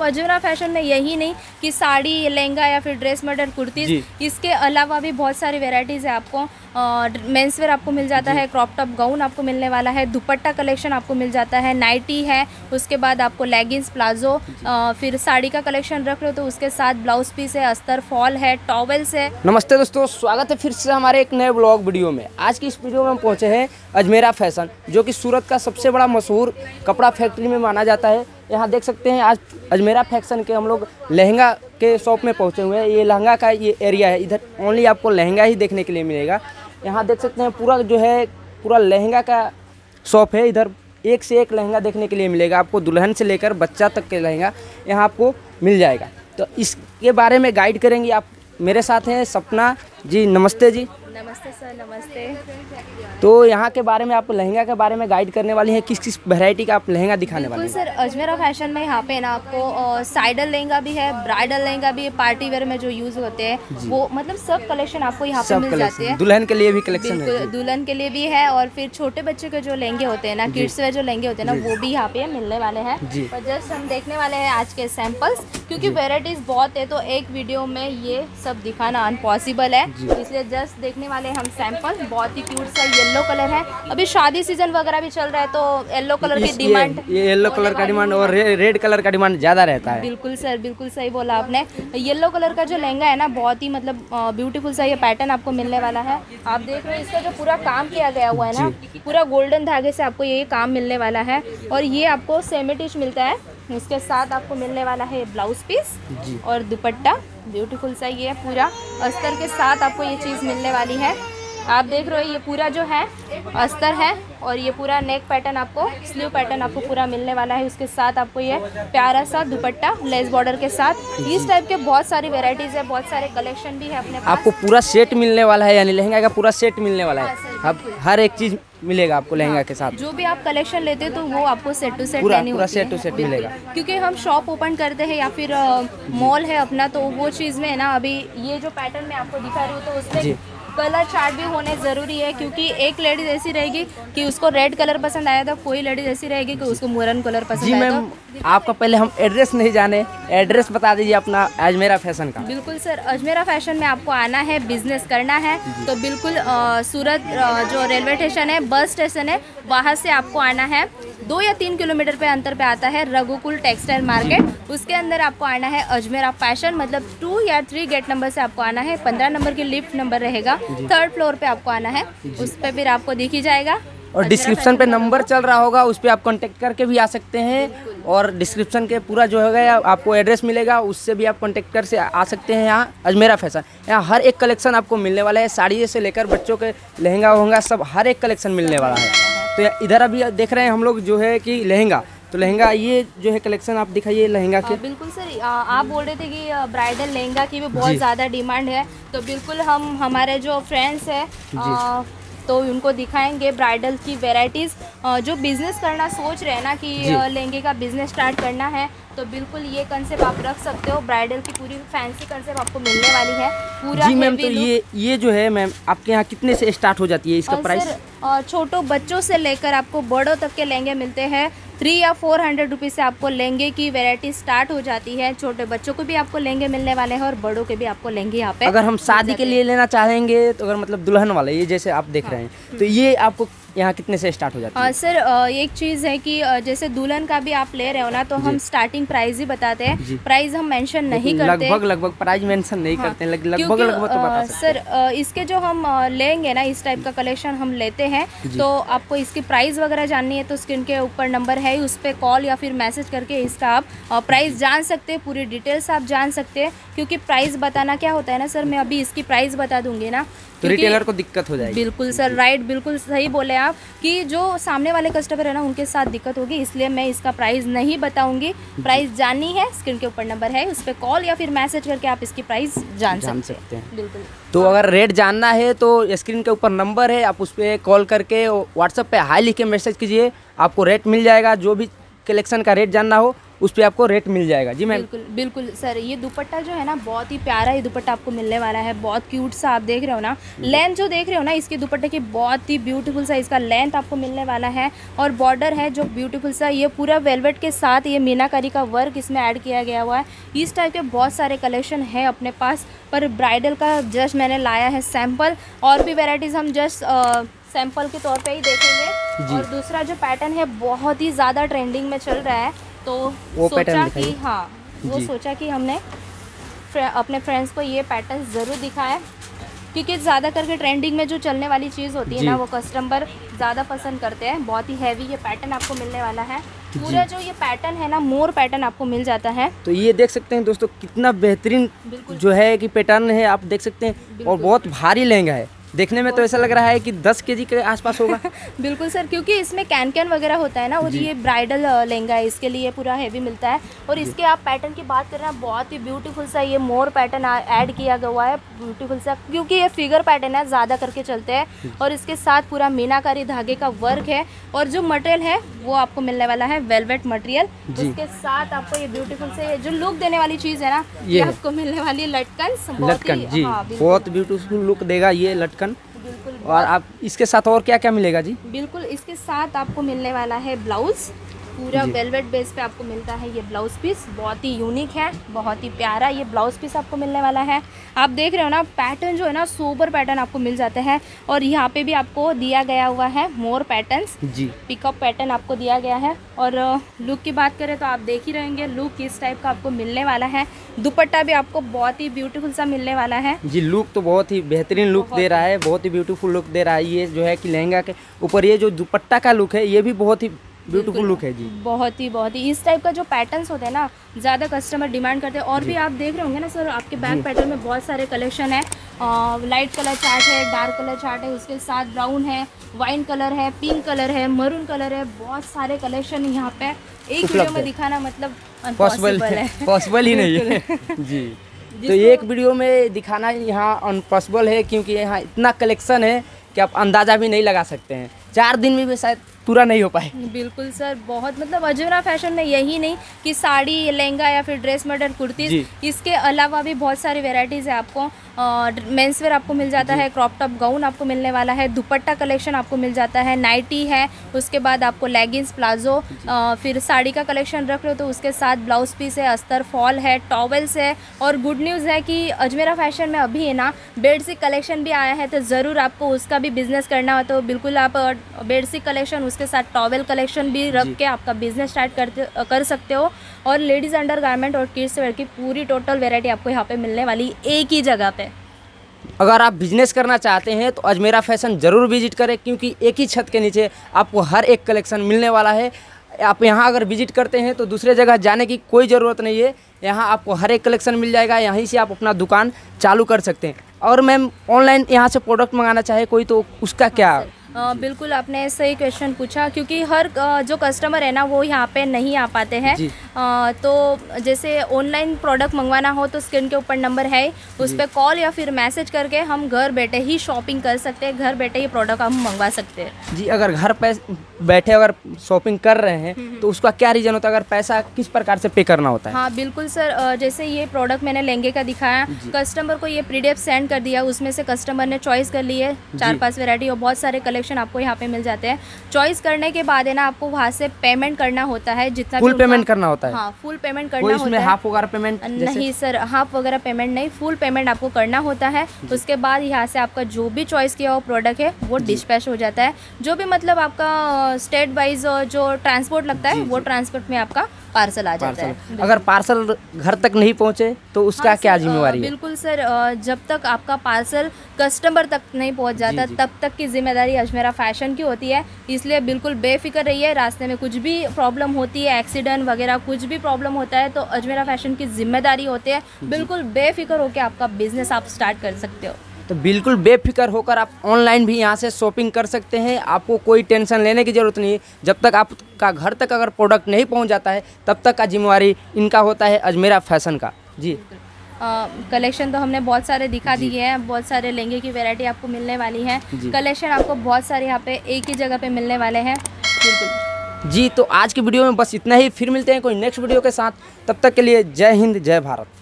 अब अजमेरा फैशन में यही नहीं कि साड़ी, लहंगा या फिर ड्रेस मटेरियल, कुर्तीज, इसके अलावा भी बहुत सारी वेराइटीज़ है। आपको मेंस वेयर आपको मिल जाता है, क्रॉप टॉप गाउन आपको मिलने वाला है, दुपट्टा कलेक्शन आपको मिल जाता है, नाइटी है, उसके बाद आपको लेगिंग्स, प्लाजो, फिर साड़ी का कलेक्शन रख लो तो उसके साथ ब्लाउज पीस है, अस्तर फॉल है, टॉवेल्स है। नमस्ते दोस्तों, स्वागत है फिर से हमारे एक नए ब्लॉग वीडियो में। आज की इस वीडियो में हम पहुँचे हैं अजमेरा फैशन, जो कि सूरत का सबसे बड़ा मशहूर कपड़ा फैक्ट्री में माना जाता है। यहाँ देख सकते हैं आज अजमेरा फैशन के हम लोग लहंगा के शॉप में पहुँचे हुए हैं। ये लहंगा का ये एरिया है, इधर ओनली आपको लहंगा ही देखने के लिए मिलेगा। यहाँ देख सकते हैं पूरा जो है पूरा लहंगा का शॉप है। इधर एक से एक लहंगा देखने के लिए मिलेगा आपको, दुल्हन से लेकर बच्चा तक के लहंगा यहाँ आपको मिल जाएगा। तो इसके बारे में गाइड करेंगी, आप मेरे साथ हैं सपना जी। नमस्ते जी। नमस्ते सर। नमस्ते। तो यहाँ के बारे में आप लहंगा के बारे में गाइड करने वाली हैं, किस किस वैरायटी का आप लहंगा दिखाने वाली हैं? सर अजमेरा फैशन में यहाँ पे ना आपको साइडल लहंगा भी है, ब्राइडल लहंगा भी है, पार्टी वेयर में जो यूज होते हैं वो, मतलब सब कलेक्शन आपको यहाँ पे मिल जाते हैं। दुल्हन के लिए भी कलेक्शन है, दुल्हन के लिए भी है, और फिर छोटे बच्चों के जो लहंगे होते हैं ना, किड्स वेयर जो लहंगे होते हैं ना, वो भी यहाँ पे मिलने वाले हैं। जस्ट हम देखने वाले हैं आज के सैंपल्स, क्योंकि वेराइटीज बहुत है तो एक वीडियो में ये सब दिखाना अनपॉसिबल है, इसलिए जस्ट देखने वाले हम सैंपल। बहुत ही क्यूट सा येलो कलर है, अभी शादी सीजन वगैरह भी चल रहा है तो येलो कलर की डिमांड, येलो कलर का डिमांड और रेड कलर का डिमांड ज्यादा रहता है। बिल्कुल सर, बिल्कुल सही बोला आपने। येलो कलर का जो लहंगा है ना, बहुत ही मतलब ब्यूटीफुल सा ये पैटर्न आपको मिलने वाला है। आप देख रहे हो इसका जो पूरा काम किया गया हुआ है ना, पूरा गोल्डन धागे से आपको ये काम मिलने वाला है। और ये आपको सेमीटिच मिलता है, इसके साथ आपको मिलने वाला है ब्लाउज पीस और दुपट्टा, ब्यूटीफुल सा ये पूरा अस्तर के साथ आपको ये चीज़ मिलने वाली है। आप देख रहे हो ये पूरा जो है अस्तर है, और ये पूरा नेक पैटर्न आपको, स्लीव पैटर्न आपको पूरा मिलने वाला है। उसके साथ आपको ये प्यारा सा दुपट्टा लेस बॉर्डर के साथ। इस टाइप के बहुत सारी वेराइटीज़ है, बहुत सारे कलेक्शन भी है अपने पास। आपको पूरा सेट मिलने वाला है, यानी लहंगा का पूरा सेट मिलने वाला है। आप हर एक चीज़ मिलेगा आपको लहंगा के साथ, जो भी आप कलेक्शन लेते हैं तो वो आपको सेट टू सेट लेनी होती है, मिलेगा। क्योंकि हम शॉप ओपन करते हैं या फिर मॉल है अपना, तो वो चीज़ में ना अभी ये जो पैटर्न मैं आपको दिखा रही हूँ तो उसमें कलर चार्ट भी होने ज़रूरी है, क्योंकि एक लेडीज ऐसी रहेगी कि उसको रेड कलर पसंद आया था, कोई लेडीज ऐसी रहेगी कि उसको मरून कलर पसंद आया था। आपका पहले हम एड्रेस नहीं जाने, एड्रेस बता दीजिए अपना अजमेरा फैशन का। बिल्कुल सर, अजमेरा फैशन में आपको आना है, बिजनेस करना है तो बिल्कुल सूरत जो रेलवे स्टेशन है, बस स्टेशन है, वहाँ से आपको आना है। 2 या 3 किलोमीटर पे अंतर पे आता है रघुकुल टेक्सटाइल मार्केट, उसके अंदर आपको आना है अजमेरा फैशन, मतलब 2 या 3 गेट नंबर से आपको आना है। 15 नंबर की लिफ्ट नंबर रहेगा, 3rd फ्लोर पे आपको आना है, उस पर फिर आपको दिखी जाएगा। और डिस्क्रिप्शन पे नंबर चल रहा होगा, उस पर आप कॉन्टेक्ट करके भी आ सकते हैं, और डिस्क्रिप्शन के पूरा जो होगा आपको एड्रेस मिलेगा, उससे भी आप कॉन्टेक्ट कर से आ सकते हैं। यहाँ अजमेरा फैशन, यहाँ हर एक कलेक्शन आपको मिलने वाला है, साड़ी से लेकर बच्चों के लहंगा वहंगा सब हर एक कलेक्शन मिलने वाला है। तो इधर अभी देख रहे हैं हम लोग जो है कि लहंगा, तो लहंगा ये जो है कलेक्शन आप दिखाइए लहंगा के। बिल्कुल सर, आप बोल रहे थे कि ब्राइडल लहंगा की भी बहुत ज़्यादा डिमांड है, तो बिल्कुल हम हमारे जो फ्रेंड्स हैं तो उनको दिखाएंगे ब्राइडल की वेराइटीज़। जो बिज़नेस करना सोच रहे हैं ना कि लहंगे का बिज़नेस स्टार्ट करना है, तो बिल्कुल ये कंसेप्ट आप रख सकते हो। ब्राइडल की पूरी फैंसी कंसेप्ट आपको मिलने वाली है पूरा। जी मैम, तो ये जो है मैम आपके यहाँ कितने से स्टार्ट हो जाती है इसका प्राइस? छोटो बच्चों से लेकर आपको बड़ों तक के लहंगे मिलते हैं। 300 या 400 रुपीज़ से आपको लहंगे की वैरायटी स्टार्ट हो जाती है। छोटे बच्चों को भी आपको लहंगे मिलने वाले हैं और बड़ों के भी आपको लहंगे यहाँ पे। अगर हम शादी के लिए लेना चाहेंगे तो, अगर मतलब दुल्हन वाला ये जैसे आप देख रहे हैं, तो ये आपको यहाँ कितने से स्टार्ट हो जाता है? सर एक चीज़ है कि जैसे दुल्हन का भी आप ले रहे हो ना, तो हम स्टार्टिंग प्राइस ही बताते हैं, प्राइस हम मेंशन नहीं करते, लगभग प्राइस मेंशन नहीं करते हैं लगभग तो बता सकते हैं। सर इसके जो हम लेंगे ना, इस टाइप का कलेक्शन हम लेते हैं, तो आपको इसकी प्राइस वगैरह जाननी है तो स्क्रीन के ऊपर नंबर है, उस पर कॉल या फिर मैसेज करके इसका आप प्राइस जान सकते हैं, पूरी डिटेल्स आप जान सकते हैं। क्योंकि प्राइस बताना क्या होता है ना सर, मैं अभी इसकी प्राइस बता दूंगी ना तो रिटेलर को दिक्कत हो जाएगी। बिल्कुल सर, राइट, बिल्कुल सही बोले आप कि जो सामने वाले कस्टमर है ना उनके साथ दिक्कत होगी, इसलिए मैं इसका प्राइस नहीं बताऊंगी। प्राइस जाननी है, स्क्रीन के ऊपर नंबर है, उस पर कॉल या फिर मैसेज करके आप इसकी प्राइस जान सकते हैं। बिल्कुल। तो अगर रेट जानना है तो स्क्रीन के ऊपर नंबर है, आप उस पर कॉल करके व्हाट्सएप पर हाई लिख के मैसेज कीजिए, आपको रेट मिल जाएगा। जो भी कलेक्शन का रेट जानना हो उस पर आपको रेट मिल जाएगा। जी मैम, बिल्कुल बिल्कुल सर। ये दुपट्टा जो है ना बहुत ही प्यारा ये दुपट्टा आपको मिलने वाला है, बहुत क्यूट सा। आप देख रहे हो ना लेंथ जो देख रहे हो ना इसके दुपट्टे की, बहुत ही ब्यूटीफुल सा इसका लेंथ आपको मिलने वाला है और बॉर्डर है जो ब्यूटीफुल सा, ये पूरा वेलवेट के साथ ये मीनाकारी का वर्क इसमें ऐड किया गया हुआ है। इस टाइप के बहुत सारे कलेक्शन है अपने पास, पर ब्राइडल का जस्ट मैंने लाया है सैम्पल, और भी वेराइटीज़ हम जस्ट सैम्पल के तौर पर ही देखेंगे। और दूसरा जो पैटर्न है बहुत ही ज़्यादा ट्रेंडिंग में चल रहा है, तो वो सोचा कि हाँ वो सोचा कि हमने अपने फ्रेंड्स को ये पैटर्न ज़रूर दिखाया, क्योंकि ज़्यादा करके ट्रेंडिंग में जो चलने वाली चीज़ होती है ना वो कस्टमर ज़्यादा पसंद करते हैं। बहुत ही हैवी ये पैटर्न आपको मिलने वाला है, पूरा जो ये पैटर्न है ना मोर पैटर्न आपको मिल जाता है। तो ये देख सकते हैं दोस्तों कितना बेहतरीन जो है कि पैटर्न है, आप देख सकते हैं। और बहुत भारी लहंगा है, देखने में तो ऐसा लग रहा है कि 10 केजी के आसपास होगा। बिल्कुल सर, क्योंकि इसमें कैन वगैरह होता है ना, और ये ब्राइडल लहंगा है इसके लिए पूरा हेवी मिलता है। और इसके आप पैटर्न की बात कर रहे हैं, बहुत ही ब्यूटीफुल सा ये मोर पैटर्न ऐड किया गया है, ब्यूटीफुल सा, क्योंकि ये फिगर पैटर्न है ज़्यादा करके चलते हैं। और इसके साथ पूरा मीनाकारी धागे का वर्क है, और जो मटेरियल है वो आपको मिलने वाला है वेलवेट मटेरियल। उसके साथ आपको ये ब्यूटीफुल से जो लुक देने वाली चीज़ है ना ये आपको मिलने वाली है लटकन, बहुत ब्यूटीफुल लुक देगा ये लटकन। बिल्कुल। और आप इसके साथ और क्या क्या मिलेगा? जी बिल्कुल, इसके साथ आपको मिलने वाला है ब्लाउज, पूरा वेलवेट बेस पे आपको मिलता है ये ब्लाउज पीस, बहुत ही यूनिक है, बहुत ही प्यारा ये ब्लाउज पीस आपको मिलने वाला है। आप देख रहे हो ना पैटर्न जो है ना सोबर पैटर्न आपको मिल जाते हैं, और यहाँ पे भी आपको दिया गया हुआ है मोर पैटर्न, जी पिकअप पैटर्न आपको दिया गया है। और लुक की बात करें तो आप देख ही रहेंगे लुक किस टाइप का आपको मिलने वाला है। दुपट्टा भी आपको बहुत ही ब्यूटीफुल सा मिलने वाला है। जी लुक तो बहुत ही बेहतरीन लुक दे रहा है, बहुत ही ब्यूटीफुल लुक दे रहा है। ये जो है कि लहंगा के ऊपर ये जो दुपट्टा का लुक है ये भी बहुत ही ब्यूटीफुल लुक है जी, बहुत ही इस टाइप का जो पैटर्न्स होते हैं ना ज़्यादा कस्टमर डिमांड करते हैं। और भी आप देख रहे होंगे ना सर आपके बैक पैटर्न में बहुत सारे कलेक्शन है, लाइट कलर चार्ट है, डार्क कलर चार्ट है, उसके साथ ब्राउन है, वाइन कलर है, पिंक कलर है, मरून कलर है, बहुत सारे कलेक्शन यहाँ पे एक वीडियो में दिखाना मतलब पॉसिबल है, पॉसिबल ही नहीं है जी। तो एक वीडियो में दिखाना यहाँ अनपॉसिबल है, क्योंकि यहाँ इतना कलेक्शन है कि आप अंदाज़ा भी नहीं लगा सकते हैं, 4 दिन में भी शायद पूरा नहीं हो पाए। बिल्कुल सर, बहुत मतलब अजमेरा फैशन में यही नहीं कि साड़ी लहंगा या फिर ड्रेस मॉडल कुर्तीज, इसके अलावा भी बहुत सारी वेराइटीज़ है। आपको मेंस वेयर आपको मिल जाता है, क्रॉप टॉप गाउन आपको मिलने वाला है, दुपट्टा कलेक्शन आपको मिल जाता है, नाइटी है, उसके बाद आपको लेगिंग्स प्लाजो, फिर साड़ी का कलेक्शन रख रहे हो तो उसके साथ ब्लाउज पीस है, अस्तर फॉल है, टॉवेल्स है। और गुड न्यूज़ है कि अजमेरा फैशन में अभी है ना बेडशीट कलेक्शन भी आया है, तो ज़रूर आपको उसका भी बिजनेस करना हो तो बिल्कुल आप बेडशीट कलेक्शन उसके साथ टॉवेल कलेक्शन भी रख के आपका बिजनेस स्टार्ट कर सकते हो। और लेडीज़ अंडर गारमेंट और किड्स वेयर की पूरी टोटल वेराइटी आपको यहाँ पे मिलने वाली एक ही जगह पे। अगर आप बिजनेस करना चाहते हैं तो अजमेरा फैशन ज़रूर विजिट करें, क्योंकि एक ही छत के नीचे आपको हर एक कलेक्शन मिलने वाला है। आप यहाँ अगर विजिट करते हैं तो दूसरे जगह जाने की कोई ज़रूरत नहीं है, यहाँ आपको हर एक कलेक्शन मिल जाएगा, यहीं से आप अपना दुकान चालू कर सकते हैं। और मैम ऑनलाइन यहाँ से प्रोडक्ट मंगाना चाहे कोई तो उसका क्या? बिल्कुल आपने सही क्वेश्चन पूछा, क्योंकि हर जो कस्टमर है ना वो यहाँ पे नहीं आ पाते हैं। तो जैसे ऑनलाइन प्रोडक्ट मंगवाना हो तो स्क्रीन के ऊपर नंबर है, उस पर कॉल या फिर मैसेज करके हम घर बैठे ही शॉपिंग कर सकते हैं, घर बैठे ही प्रोडक्ट हम मंगवा सकते हैं। जी अगर घर पे बैठे अगर शॉपिंग कर रहे हैं तो उसका क्या रीज़न होता है, अगर पैसा किस प्रकार से पे करना होता है? हाँ बिल्कुल सर, जैसे ये प्रोडक्ट मैंने लहंगे का दिखाया, कस्टमर को ये पीडीएफ सेंड कर दिया, उसमें से कस्टमर ने चॉइस कर लिए 4-5 वेरायटी और बहुत सारे कलेक्शन आपको यहाँ पे मिल जाते हैं। चॉइस करने के बाद है ना आपको वहाँ से पेमेंट करना होता है, जितना फुल पेमेंट करना होता है। हाँ फुल पेमेंट करना होता है, हाफ वगैरह पेमेंट नहीं सर, हाफ वगैरह पेमेंट नहीं, फुल पेमेंट आपको करना होता है। उसके बाद यहाँ से आपका जो भी चॉइस किया हुआ प्रोडक्ट है वो डिस्पैच हो जाता है, जो भी मतलब आपका स्टेट वाइज जो ट्रांसपोर्ट लगता है वो ट्रांसपोर्ट में आपका पार्सल आ जाता है। अगर पार्सल घर तक नहीं पहुँचे तो उसका क्या जिम्मेदारी? बिल्कुल सर, जब तक आपका पार्सल कस्टमर तक नहीं पहुँच जाता तब तक की जिम्मेदारी अजमेरा फैशन की होती है, इसलिए बिल्कुल बेफिक्र रहिए। रास्ते में कुछ भी प्रॉब्लम होती है, एक्सीडेंट वगैरह कुछ भी प्रॉब्लम होता है तो अजमेरा फैशन की जिम्मेदारी होती है, बिल्कुल बेफिक्र होकर आपका बिजनेस आप स्टार्ट कर सकते हो। तो बिल्कुल बेफिक्र होकर आप ऑनलाइन भी यहाँ से शॉपिंग कर सकते हैं, आपको कोई टेंशन लेने की ज़रूरत नहीं है। जब तक आपका घर तक अगर प्रोडक्ट नहीं पहुँच जाता है तब तक का जिम्मेवारी इनका होता है अजमेरा फैशन का। जी कलेक्शन तो हमने बहुत सारे दिखा दिए हैं, बहुत सारे लहंगे की वैरायटी आपको मिलने वाली है, कलेक्शन आपको बहुत सारे यहाँ पे एक ही जगह पे मिलने वाले हैं। बिल्कुल जी। तो आज की वीडियो में बस इतना ही, फिर मिलते हैं कोई नेक्स्ट वीडियो के साथ। तब तक के लिए जय हिंद, जय भारत।